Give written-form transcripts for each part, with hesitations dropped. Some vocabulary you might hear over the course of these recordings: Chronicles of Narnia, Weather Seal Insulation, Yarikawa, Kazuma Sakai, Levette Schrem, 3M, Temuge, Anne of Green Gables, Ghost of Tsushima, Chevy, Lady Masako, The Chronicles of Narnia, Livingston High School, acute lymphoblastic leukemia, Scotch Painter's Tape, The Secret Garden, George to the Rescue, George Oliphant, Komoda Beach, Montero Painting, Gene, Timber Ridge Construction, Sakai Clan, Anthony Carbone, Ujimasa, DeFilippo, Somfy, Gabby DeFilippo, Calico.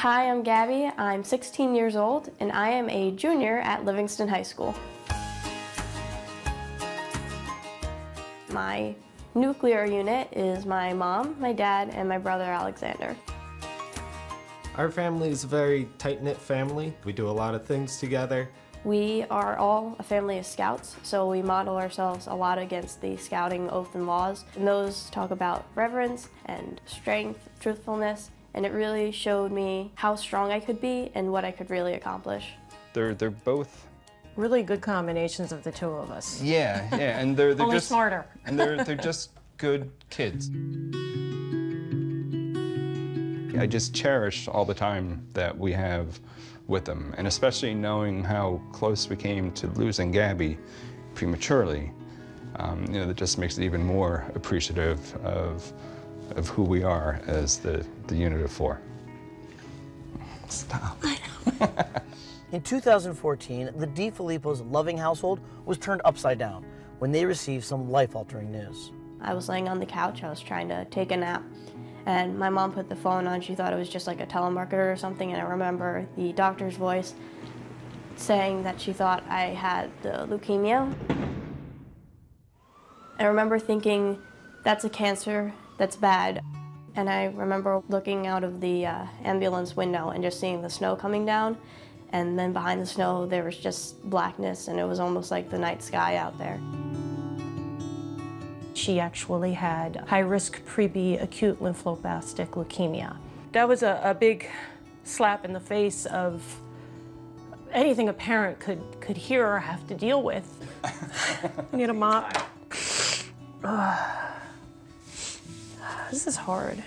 Hi, I'm Gabby. I'm 16 years old, and I am a junior at Livingston High School. My nuclear unit is my mom, my dad, and my brother Alexander. Our family is a very tight-knit family. We do a lot of things together. We are all a family of scouts, so we model ourselves a lot against the scouting oath and laws. And those talk about reverence and strength, truthfulness, and it really showed me how strong I could be and what I could really accomplish. They're both really good combinations of the two of us. Yeah, yeah, and they're only just smarter. And they're just good kids. I just cherish all the time that we have with them, and especially knowing how close we came to losing Gabby prematurely, you know, that just makes it even more appreciative of who we are as the unit of four. Stop. I know. In 2014, the DeFilippo's loving household was turned upside down when they received some life-altering news. I was laying on the couch, I was trying to take a nap, and my mom put the phone on. She thought it was just like a telemarketer or something, and I remember the doctor's voice saying that she thought I had the leukemia. I remember thinking, that's a cancer, that's bad. And I remember looking out of the ambulance window and just seeing the snow coming down, and then behind the snow there was just blackness, and it was almost like the night sky out there. She actually had high-risk pre-B acute lymphoblastic leukemia. That was a big slap in the face of anything a parent could hear or have to deal with. You need a mop. This is hard.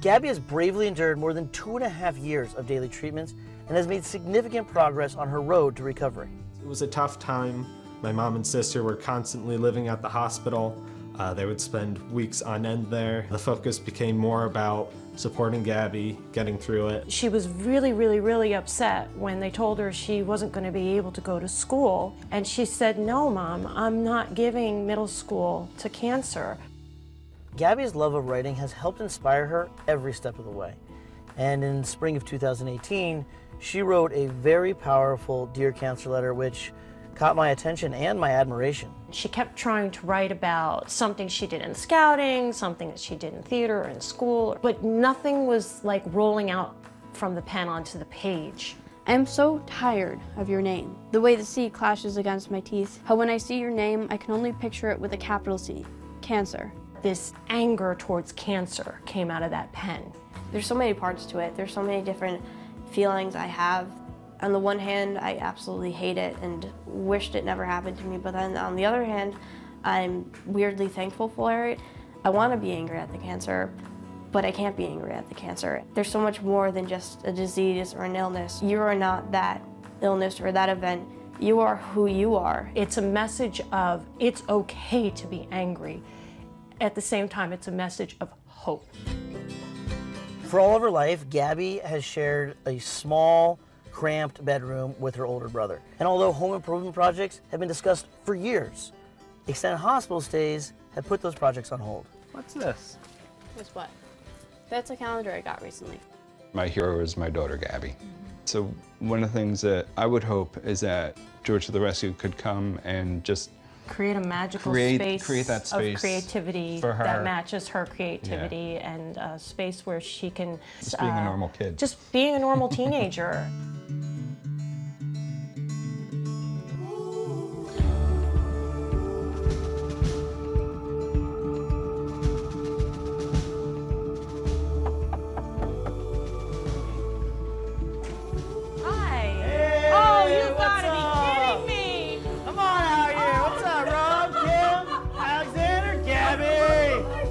Gabby has bravely endured more than 2.5 years of daily treatments and has made significant progress on her road to recovery. It was a tough time. My mom and sister were constantly living at the hospital. They would spend weeks on end there. The focus became more about supporting Gabby, getting through it. She was really, really, really upset when they told her she wasn't going to be able to go to school. And she said, no, Mom, I'm not giving middle school to cancer. Gabby's love of writing has helped inspire her every step of the way. And in spring of 2018, she wrote a very powerful Dear Cancer letter, which caught my attention and my admiration. She kept trying to write about something she did in scouting, something that she did in theater or in school, but nothing was like rolling out from the pen onto the page. I am so tired of your name. The way the C clashes against my teeth, how when I see your name, I can only picture it with a capital C, cancer. This anger towards cancer came out of that pen. There's so many parts to it. There's so many different feelings I have. On the one hand, I absolutely hate it and wished it never happened to me, but then on the other hand, I'm weirdly thankful for it. I want to be angry at the cancer, but I can't be angry at the cancer. There's so much more than just a disease or an illness. You are not that illness or that event. You are who you are. It's a message of it's okay to be angry. At the same time, it's a message of hope. For all of her life, Gabby has shared a small, cramped bedroom with her older brother. And although home improvement projects have been discussed for years, extended hospital stays have put those projects on hold. What's this? What's what? That's a calendar I got recently. My hero is my daughter, Gabby. So one of the things that I would hope is that George to the Rescue could come and just create a magical space of creativity for her. That matches her creativity, yeah. And a space where she can just being a normal kid. Just being a normal teenager.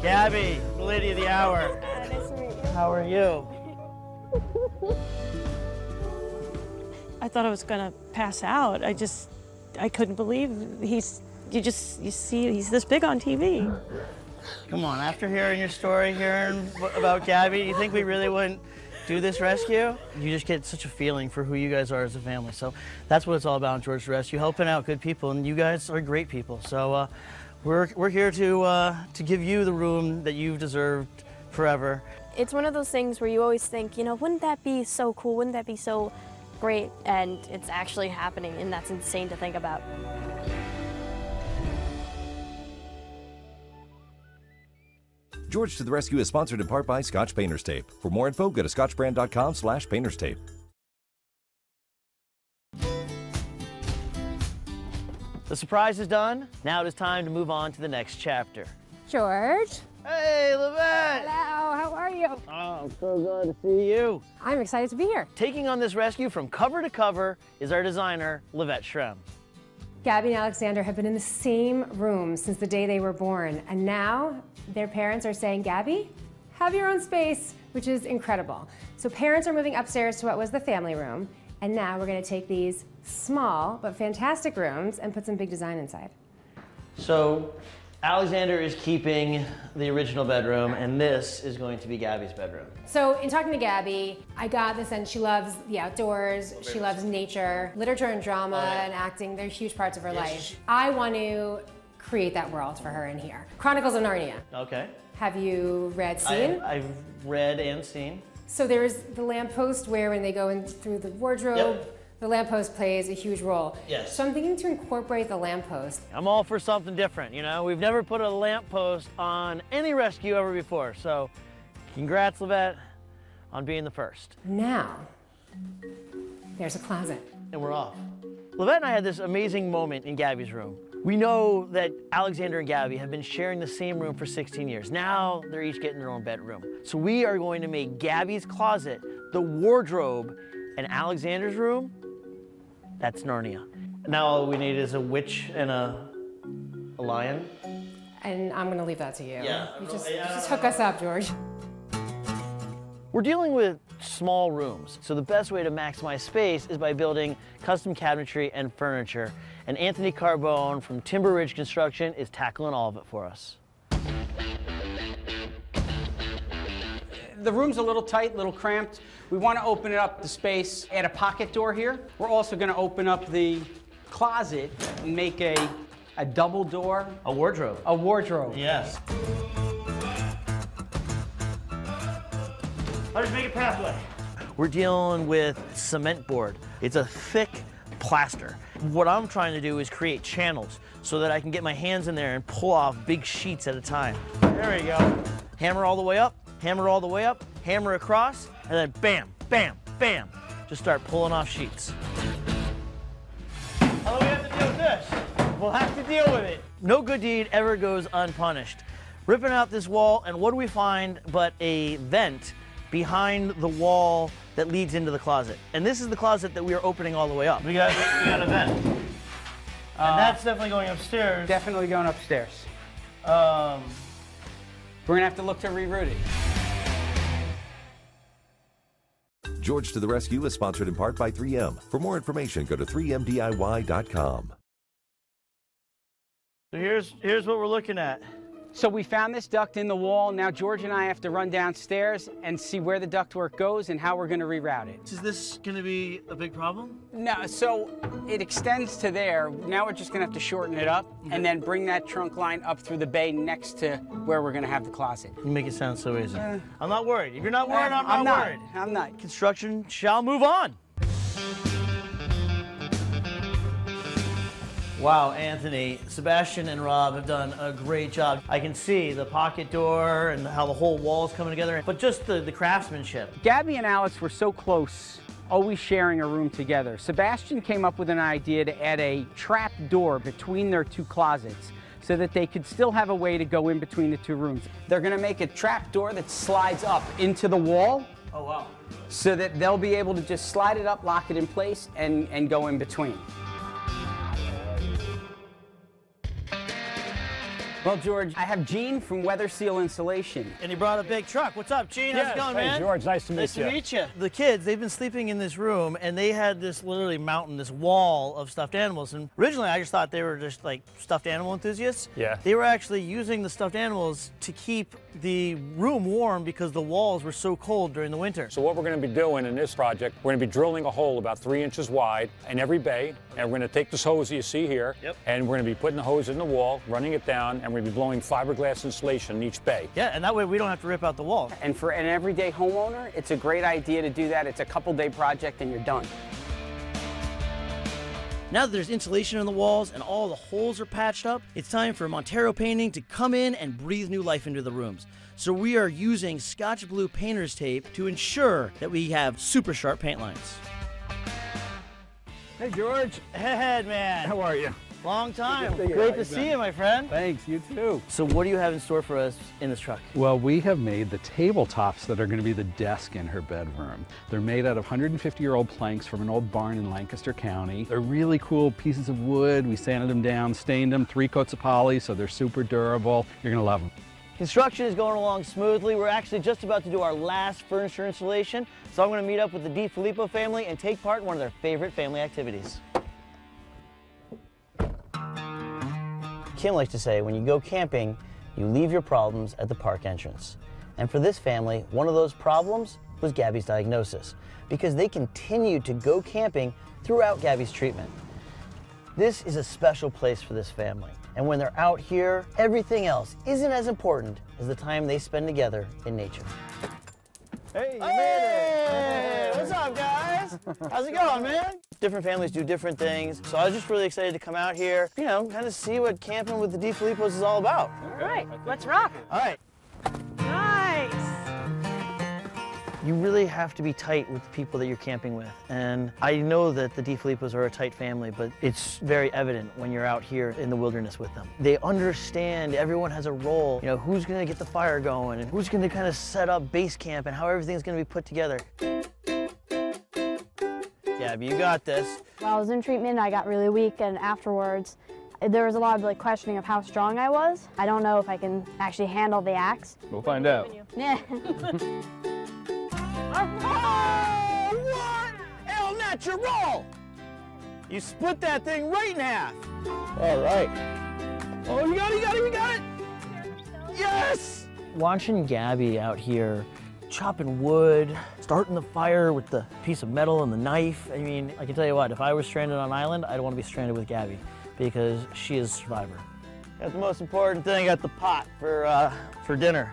Gabby, lady of the hour. Nice to meet you. How are you? I thought I was gonna pass out. I couldn't believe you see, he's this big on TV. Come on, after hearing your story, hearing about Gabby, you think we really wouldn't do this rescue? You just get such a feeling for who you guys are as a family. So that's what it's all about in George to the Rescue, helping out good people, and you guys are great people. So. We're here to give you the room that you've deserved forever. It's one of those things where you always think, you know, wouldn't that be so cool? Wouldn't that be so great? And it's actually happening, and that's insane to think about. George to the Rescue is sponsored in part by Scotch Painter's Tape. For more info, go to scotchbrand.com/painterstape. The surprise is done. Now it is time to move on to the next chapter. George. Hey, Levette. Hello, how are you? Oh, so good to see you. I'm excited to be here. Taking on this rescue from cover to cover is our designer, Levette Schrem. Gabby and Alexander have been in the same room since the day they were born, and now their parents are saying, Gabby, have your own space, which is incredible. So parents are moving upstairs to what was the family room, and now we're going to take these small but fantastic rooms and put some big design inside. So Alexander is keeping the original bedroom, and this is going to be Gabby's bedroom. So in talking to Gabby, I got the sense she loves the outdoors, she loves nature, literature and drama and acting. They're huge parts of her life. I want to create that world for her in here. Chronicles of Narnia. Okay. Have you read, seen? I've read and seen. So there's the lamppost where when they go in through the wardrobe, the lamppost plays a huge role. Yes. So I'm thinking to incorporate the lamppost. I'm all for something different, you know? We've never put a lamppost on any rescue ever before, so congrats, Levette, on being the first. Now, there's a closet. And we're off. Levette and I had this amazing moment in Gabby's room. We know that Alexander and Gabby have been sharing the same room for 16 years. Now they're each getting their own bedroom. So we are going to make Gabby's closet the wardrobe and Alexander's room, that's Narnia. Now all we need is a witch and a lion. And I'm gonna leave that to you. Yeah. You just hook us up, George. We're dealing with small rooms, so the best way to maximize space is by building custom cabinetry and furniture. And Anthony Carbone from Timber Ridge Construction is tackling all of it for us. The room's a little tight, a little cramped. We want to open it up the space, add a pocket door here. We're also going to open up the closet and make a double door. A wardrobe. A wardrobe. Yes. I'll just make a pathway. We're dealing with cement board. It's a thick plaster. What I'm trying to do is create channels so that I can get my hands in there and pull off big sheets at a time. There we go. Hammer all the way up. Hammer all the way up, hammer across, and then bam, bam, bam. Just start pulling off sheets. How do we have to deal with this? We'll have to deal with it. No good deed ever goes unpunished. Ripping out this wall, and what do we find but a vent behind the wall that leads into the closet? And this is the closet that we are opening all the way up. We got a vent. And that's definitely going upstairs. Definitely going upstairs. We're gonna have to look to reroute it. George to the Rescue is sponsored in part by 3M. For more information, go to 3mdiy.com. So here's what we're looking at. So we found this duct in the wall. Now George and I have to run downstairs and see where the ductwork goes and how we're gonna reroute it. Is this gonna be a big problem? No, so it extends to there. Now we're just gonna have to shorten it up and then bring that trunk line up through the bay next to where we're gonna have the closet. You make it sound so easy. I'm not worried. If you're not worried, I'm not worried. I'm not. Construction shall move on. Wow, Anthony, Sebastian and Rob have done a great job. I can see the pocket door and how the whole wall's coming together, but just the craftsmanship. Gabby and Alex were so close, always sharing a room together. Sebastian came up with an idea to add a trap door between their two closets so that they could still have a way to go in between the two rooms. They're gonna make a trap door that slides up into the wall. Oh, wow. So that they'll be able to just slide it up, lock it in place, and go in between. Well, George, I have Gene from Weather Seal Insulation. And he brought a big truck. What's up, Gene? Yes. How's it going, man? Hey, George, nice to meet you. Nice to meet you. The kids, they've been sleeping in this room, and they had this literally mountain, this wall of stuffed animals. And originally, I just thought they were just like stuffed animal enthusiasts. Yeah. They were actually using the stuffed animals to keep the room warm because the walls were so cold during the winter. So what we're going to be doing in this project, we're going to be drilling a hole about 3 inches wide in every bay, and we're going to take this hose that you see here, and we're going to be putting the hose in the wall, running it down, and we're going to be blowing fiberglass insulation in each bay. Yeah, and that way we don't have to rip out the wall. And for an everyday homeowner, it's a great idea to do that. It's a couple-day project and you're done. Now that there's insulation on the walls and all the holes are patched up, it's time for Montero Painting to come in and breathe new life into the rooms. So we are using Scotch Blue Painter's Tape to ensure that we have super sharp paint lines. Hey, George. Hey, man. How are you? Long time. Great to see you, my friend. Thanks, you too. So what do you have in store for us in this truck? Well, we have made the tabletops that are going to be the desk in her bedroom. They're made out of 150-year-old planks from an old barn in Lancaster County. They're really cool pieces of wood. We sanded them down, stained them, 3 coats of poly, so they're super durable. You're going to love them. Construction is going along smoothly. We're actually just about to do our last furniture installation, so I'm going to meet up with the DeFilippo family and take part in one of their favorite family activities. Kim likes to say, when you go camping, you leave your problems at the park entrance. And for this family, one of those problems was Gabby's diagnosis, because they continued to go camping throughout Gabby's treatment. This is a special place for this family. And when they're out here, everything else isn't as important as the time they spend together in nature. Hey, you made it! Hey, what's up, guys? How's it going, man? Different families do different things, so I was just really excited to come out here, you know, kind of see what camping with the DeFilippos is all about. All right, let's rock. All right. Nice. You really have to be tight with the people that you're camping with, and I know that the DeFilippos are a tight family, but it's very evident when you're out here in the wilderness with them. They understand everyone has a role, you know, who's going to get the fire going, and who's going to kind of set up base camp, and how everything's going to be put together. Gabby, you got this. While I was in treatment, I got really weak, and afterwards, there was a lot of like questioning of how strong I was. I don't know if I can actually handle the axe. We'll find out. Yeah. Oh, what? El Natural! You split that thing right in half. All right. Oh, you got it, you got it, you got it! Yes! Watching Gabby out here chopping wood, starting the fire with the piece of metal and the knife. I mean, I can tell you what, if I was stranded on an island, I'd want to be stranded with Gabby because she is a survivor. That's the most important thing at the pot for dinner.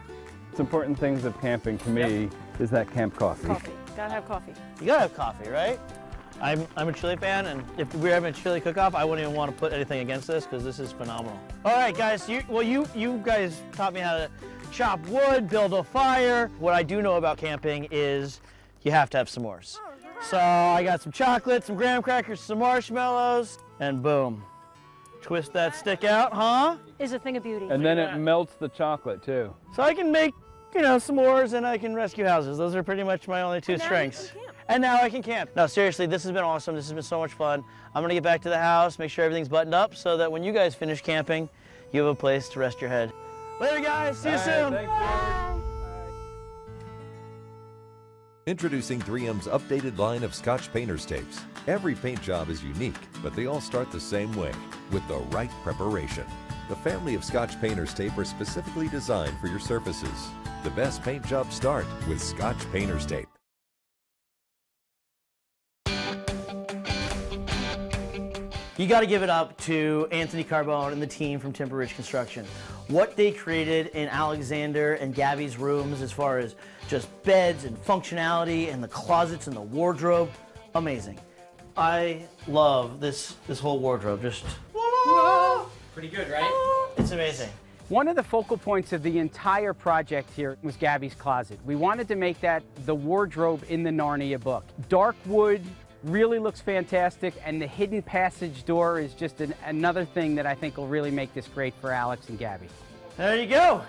It's important things of camping to me is that camp coffee. Coffee. Gotta have coffee. You gotta have coffee, right? I'm a chili fan, and if we were having a chili cook-off, I wouldn't even want to put anything against this because this is phenomenal. All right, guys, you guys taught me how to chop wood, build a fire. What I do know about camping is you have to have s'mores. So I got some chocolate, some graham crackers, some marshmallows, and boom. Twist that stick out, huh? It's a thing of beauty. And then it melts the chocolate, too. So I can make, you know, s'mores and I can rescue houses. Those are pretty much my only two strengths. And now I can camp. No, seriously, this has been awesome. This has been so much fun. I'm gonna get back to the house, make sure everything's buttoned up so that when you guys finish camping, you have a place to rest your head. Later, guys. See you soon. Thanks, George. Introducing 3M's updated line of Scotch Painter's Tapes. Every paint job is unique, but they all start the same way, with the right preparation. The family of Scotch Painter's Tape are specifically designed for your surfaces. The best paint jobs start with Scotch Painter's Tape. You got to give it up to Anthony Carbone and the team from Timber Ridge Construction. What they created in Alexander and Gabby's rooms as far as just beds and functionality and the closets and the wardrobe, amazing. I love this whole wardrobe. Just pretty good, right? It's amazing. One of the focal points of the entire project here was Gabby's closet. We wanted to make that the wardrobe in the Narnia book. Dark wood really looks fantastic, and the hidden passage door is just another thing that I think will really make this great for Alex and Gabby. There you go.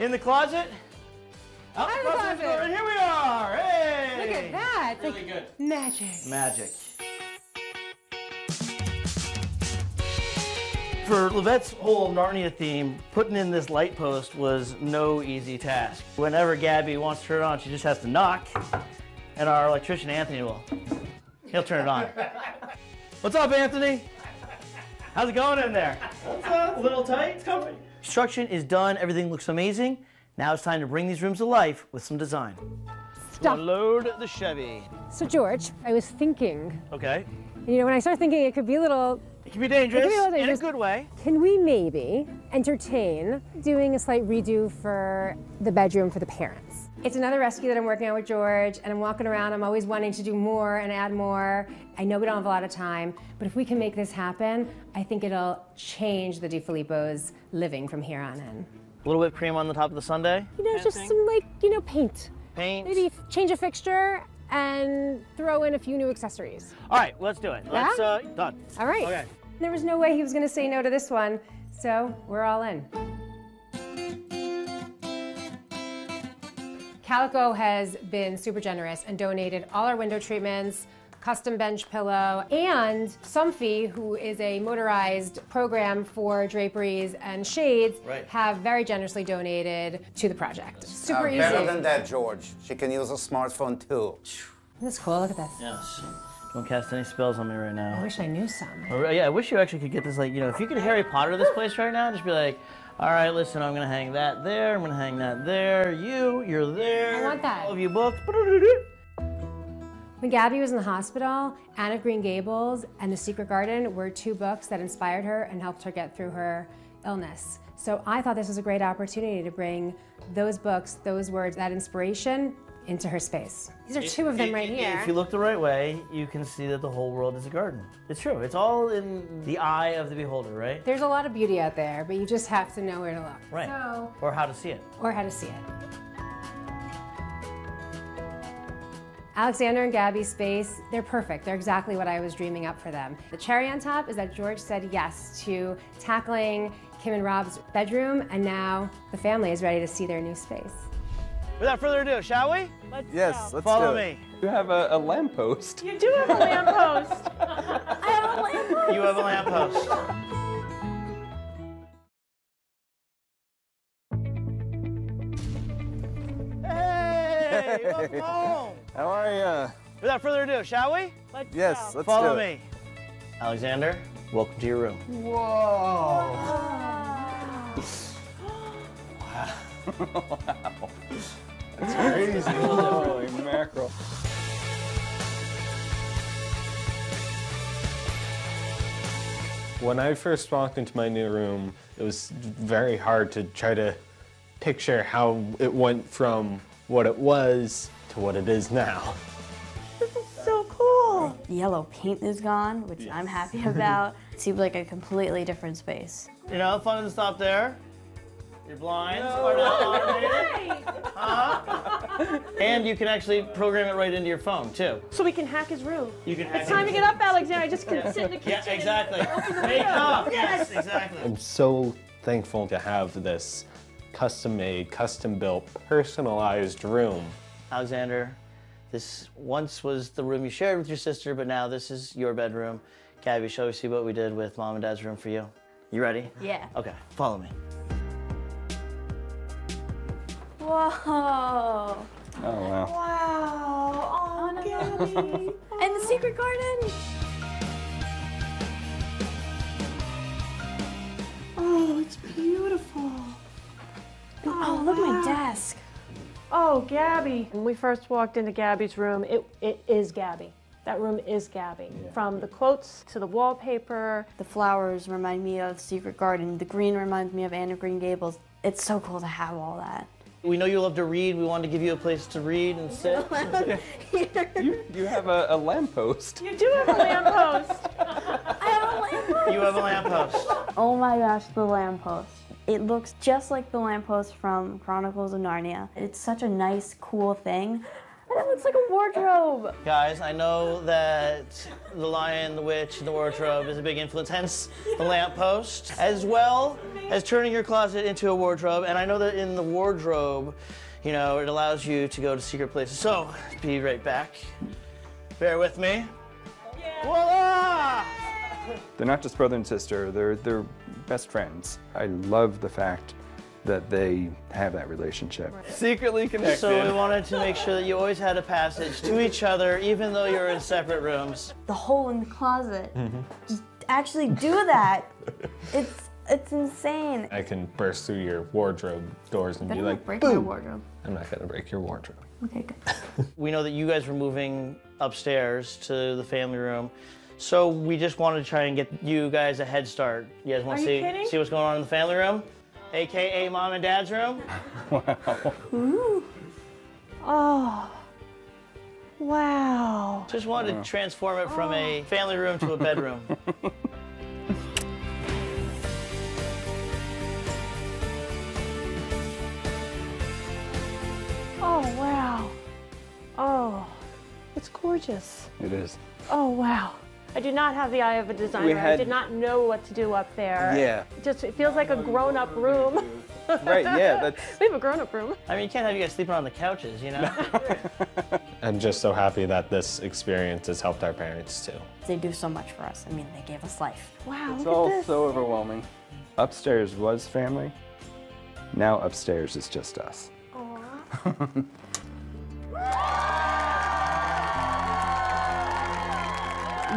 In the closet. Out the closet. Door, and here we are. Hey! Look at that. It's really good. Magic. Magic. For Levette's whole Narnia theme, putting in this light post was no easy task. Whenever Gabby wants to turn it on, she just has to knock, and our electrician, Anthony, He'll turn it on. What's up, Anthony? How's it going in there? What's up? A little tight? It's coming. Construction is done. Everything looks amazing. Now it's time to bring these rooms to life with some design. Stop. We'll load the Chevy. So, George, I was thinking. Okay. You know, when I start thinking it could be a little... It could be dangerous, in a good way. Can we maybe entertain doing a slight redo for the bedroom for the parents? It's another rescue that I'm working on with George, and I'm walking around, I'm always wanting to do more and add more. I know we don't have a lot of time, but if we can make this happen, I think it'll change the DeFilippo's living from here on in. A little whipped cream on the top of the sundae? You know, just some, like, you know, paint. Paint. Maybe change a fixture and throw in a few new accessories. All right, let's do it. Yeah? Let's, done. All right. Okay. There was no way he was gonna say no to this one, so we're all in. Calico has been super generous and donated all our window treatments, custom bench pillow, and Somfy, who is a motorized program for draperies and shades, have very generously donated to the project. Super easy. Better than that, George. She can use a smartphone too. That's cool, look at this. Yes. Don't cast any spells on me right now. I wish I knew some. Yeah, I wish you actually could get this, like, you know, if you could Harry Potter this place right now, just be like, all right, listen, I'm gonna hang that there, I'm gonna hang that there, you're there. I want that. All of you booked. When Gabby was in the hospital, Anne of Green Gables and The Secret Garden were two books that inspired her and helped her get through her illness. So I thought this was a great opportunity to bring those books, those words, that inspiration into her space. These are two of them right here. If you look the right way, you can see that the whole world is a garden. It's true, it's all in the eye of the beholder, right? There's a lot of beauty out there, but you just have to know where to look. Right, so, or how to see it. Or how to see it. Alexander and Gabby's space, they're perfect. They're exactly what I was dreaming up for them. The cherry on top is that George said yes to tackling Kim and Rob's bedroom, and now the family is ready to see their new space. Without further ado, shall we? Let's follow me. You have a lamppost. You do have a lamppost. I have a lamppost. You have a lamppost. Hey, welcome home. How are you? Without further ado, shall we? Let's follow me. Alexander, welcome to your room. Whoa. Wow. Wow. That's crazy. Holy mackerel. When I first walked into my new room, it was very hard to try to picture how it went from what it was to what it is now. This is so cool. The yellow paint is gone, which I'm happy about. It seems like a completely different space. You know, fun to stop there. Your blinds are not automated. And you can actually program it right into your phone, too. So we can hack his room. You can hack his room. It's time to get up, Alexander. I just couldn't sit in the kitchen. Yeah, exactly. Wake up. Yes, exactly. I'm so thankful to have this custom-made, custom-built, personalized room. Alexander, this once was the room you shared with your sister, but now this is your bedroom. Gabby, shall we see what we did with Mom and Dad's room for you? You ready? Yeah. Okay, follow me. Whoa. Oh, wow. Wow. Oh, Gabby. And the Secret Garden. Oh, it's beautiful. Oh, look at my desk. Oh, Gabby. When we first walked into Gabby's room, it is Gabby. That room is Gabby. Yeah. From the quotes to the wallpaper. The flowers remind me of Secret Garden. The green reminds me of Anne of Green Gables. It's so cool to have all that. We know you love to read. We wanted to give you a place to read and sit. You have a lamppost. You do have a lamppost. I have a lamppost. You have a lamppost. Oh my gosh, the lamppost. It looks just like the lamppost from Chronicles of Narnia. It's such a nice, cool thing. And it looks like a wardrobe. Guys, I know that the Lion, the Witch, and the wardrobe is a big influence, hence the lamppost, as well as turning your closet into a wardrobe. And I know that in the wardrobe, you know, it allows you to go to secret places. So, be right back. Bear with me. Yeah. Voila! They're not just brother and sister, they're best friends. I love the fact that they have that relationship. Secretly connected. So we wanted to make sure that you always had a passage to each other, even though you're in separate rooms. The hole in the closet. Just actually do that. It's insane. I can burst through your wardrobe doors and be like, break my wardrobe. I'm not gonna break your wardrobe. Okay, good. We know that you guys were moving upstairs to the family room. So we just wanted to try and get you guys a head start. You guys want to see what's going on in the family room? AKA mom and dad's room? Wow. Ooh. Oh. Wow. Just wanted to transform it from a family room to a bedroom. Oh, wow. Oh, it's gorgeous. It is. Oh, wow. I do not have the eye of a designer. I did not know what to do up there. Yeah. It feels like a grown-up room. Right, yeah. We have a grown-up room. I mean, you can't have you guys sleeping on the couches, you know? I'm just so happy that this experience has helped our parents, too. They do so much for us. I mean, they gave us life. Wow, it's all so overwhelming. Upstairs was family. Now upstairs is just us. Aww.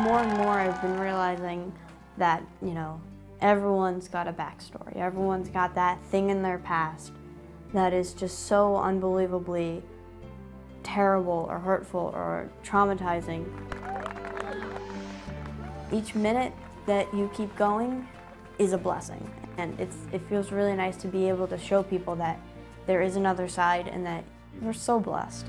More and more I've been realizing that, you know, everyone's got a backstory. Everyone's got that thing in their past that is just so unbelievably terrible or hurtful or traumatizing. Each minute that you keep going is a blessing. And it feels really nice to be able to show people that there is another side and that we're so blessed.